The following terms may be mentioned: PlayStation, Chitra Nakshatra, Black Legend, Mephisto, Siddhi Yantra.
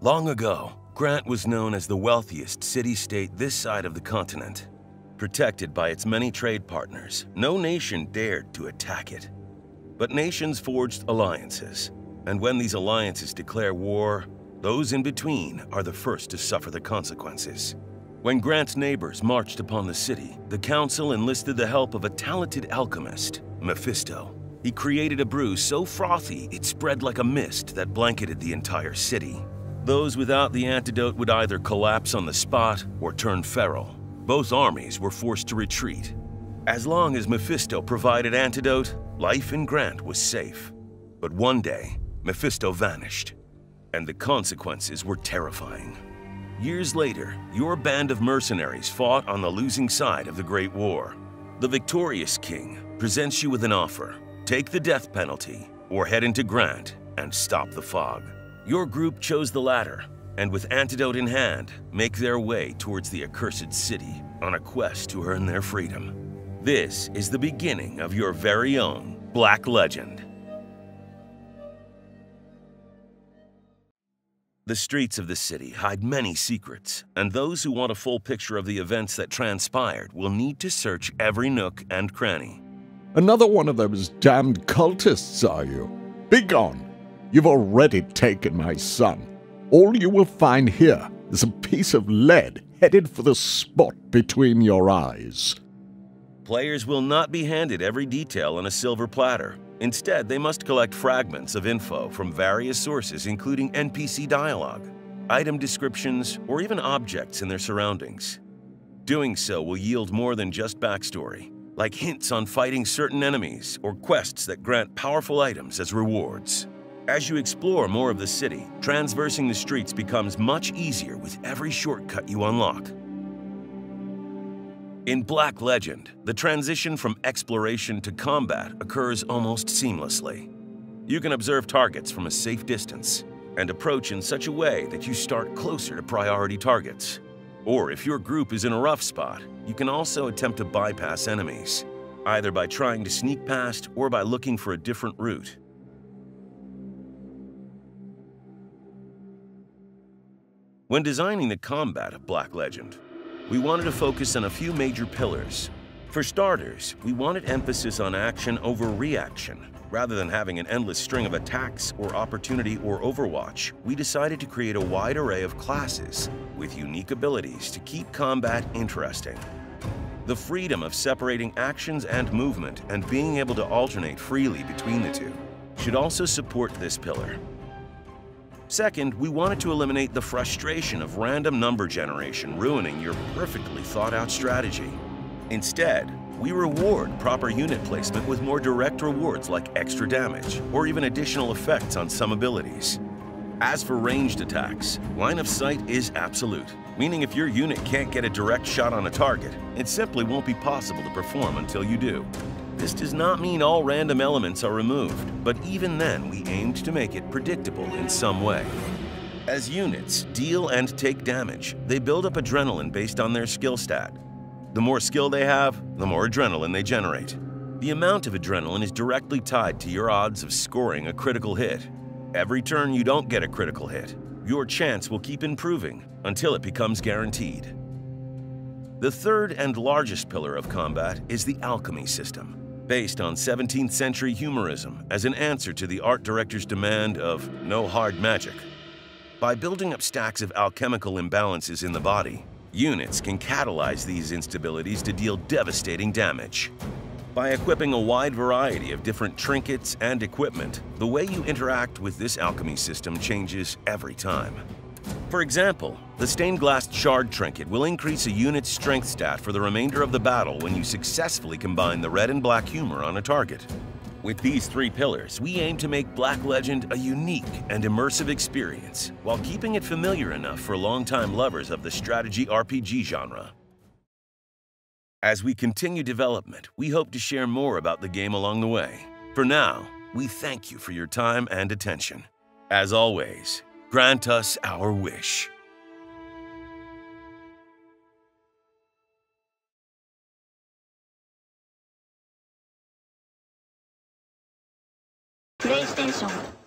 Long ago, Grant was known as the wealthiest city-state this side of the continent. Protected by its many trade partners, no nation dared to attack it. But nations forged alliances, and when these alliances declare war, those in between are the first to suffer the consequences. When Grant's neighbors marched upon the city, the council enlisted the help of a talented alchemist, Mephisto. He created a brew so frothy it spread like a mist that blanketed the entire city. Those without the antidote would either collapse on the spot or turn feral. Both armies were forced to retreat. As long as Mephisto provided antidote, life in Grant was safe. But one day, Mephisto vanished, and the consequences were terrifying. Years later, your band of mercenaries fought on the losing side of the Great War. The victorious king presents you with an offer: take the death penalty or head into Grant and stop the fog. Your group chose the latter, and with antidote in hand, make their way towards the accursed city on a quest to earn their freedom. This is the beginning of your very own Black Legend. The streets of the city hide many secrets, and those who want a full picture of the events that transpired will need to search every nook and cranny. Another one of those damned cultists, are you? Begone! You've already taken my son. All you will find here is a piece of lead headed for the spot between your eyes. Players will not be handed every detail on a silver platter. Instead, they must collect fragments of info from various sources, including NPC dialogue, item descriptions, or even objects in their surroundings. Doing so will yield more than just backstory, like hints on fighting certain enemies or quests that grant powerful items as rewards. As you explore more of the city, traversing the streets becomes much easier with every shortcut you unlock. In Black Legend, the transition from exploration to combat occurs almost seamlessly. You can observe targets from a safe distance and approach in such a way that you start closer to priority targets. Or if your group is in a rough spot, you can also attempt to bypass enemies, either by trying to sneak past or by looking for a different route. When designing the combat of Black Legend, we wanted to focus on a few major pillars. For starters, we wanted emphasis on action over reaction. Rather than having an endless string of attacks or opportunity or overwatch, we decided to create a wide array of classes with unique abilities to keep combat interesting. The freedom of separating actions and movement and being able to alternate freely between the two should also support this pillar. Second, we wanted to eliminate the frustration of random number generation ruining your perfectly thought-out strategy. Instead, we reward proper unit placement with more direct rewards like extra damage or even additional effects on some abilities. As for ranged attacks, line of sight is absolute, meaning if your unit can't get a direct shot on a target, it simply won't be possible to perform until you do. This does not mean all random elements are removed, but even then we aimed to make it predictable in some way. As units deal and take damage, they build up adrenaline based on their skill stat. The more skill they have, the more adrenaline they generate. The amount of adrenaline is directly tied to your odds of scoring a critical hit. Every turn you don't get a critical hit, your chance will keep improving until it becomes guaranteed. The third and largest pillar of combat is the alchemy system, based on 17th century humorism as an answer to the art director's demand of no hard magic. By building up stacks of alchemical imbalances in the body, units can catalyze these instabilities to deal devastating damage. By equipping a wide variety of different trinkets and equipment, the way you interact with this alchemy system changes every time. For example, the stained glass shard trinket will increase a unit's strength stat for the remainder of the battle when you successfully combine the red and black humor on a target. With these three pillars, we aim to make Black Legend a unique and immersive experience while keeping it familiar enough for longtime lovers of the strategy RPG genre. As we continue development, we hope to share more about the game along the way. For now, we thank you for your time and attention. As always, grant us our wish. PlayStation.